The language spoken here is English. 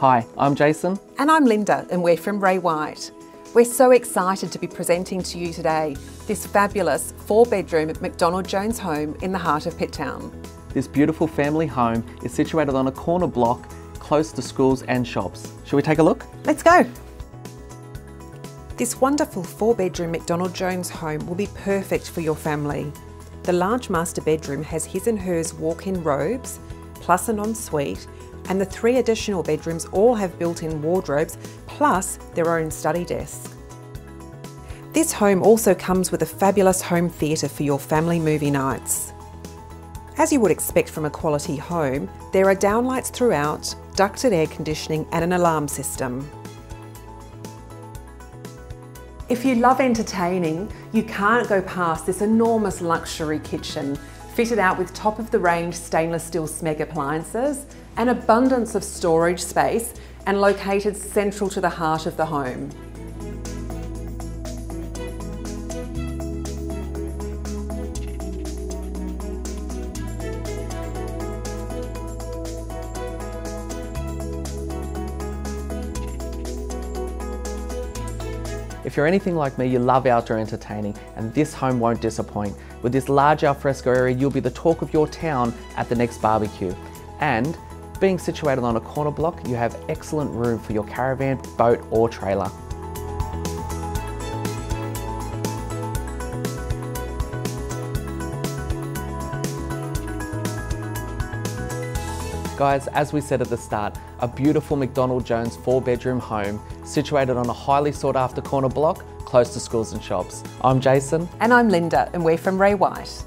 Hi, I'm Jason. And I'm Linda, and we're from Ray White. We're so excited to be presenting to you today this fabulous 4-bedroom McDonald Jones home in the heart of Pitt Town. This beautiful family home is situated on a corner block close to schools and shops. Shall we take a look? Let's go. This wonderful 4-bedroom McDonald Jones home will be perfect for your family. The large master bedroom has his and hers walk-in robes, plus an ensuite, and the 3 additional bedrooms all have built-in wardrobes plus their own study desk. This home also comes with a fabulous home theatre for your family movie nights. As you would expect from a quality home, there are downlights throughout, ducted air conditioning and an alarm system. If you love entertaining, you can't go past this enormous luxury kitchen, fitted out with top-of-the-range stainless steel Smeg appliances, an abundance of storage space, and located central to the heart of the home. If you're anything like me, you love outdoor entertaining, and this home won't disappoint. With this large alfresco area, you'll be the talk of your town at the next barbecue. And being situated on a corner block, you have excellent room for your caravan, boat or trailer. Guys, as we said at the start, a beautiful McDonald Jones 4-bedroom home situated on a highly sought after corner block close to schools and shops. I'm Jason. And I'm Linda, and we're from Ray White.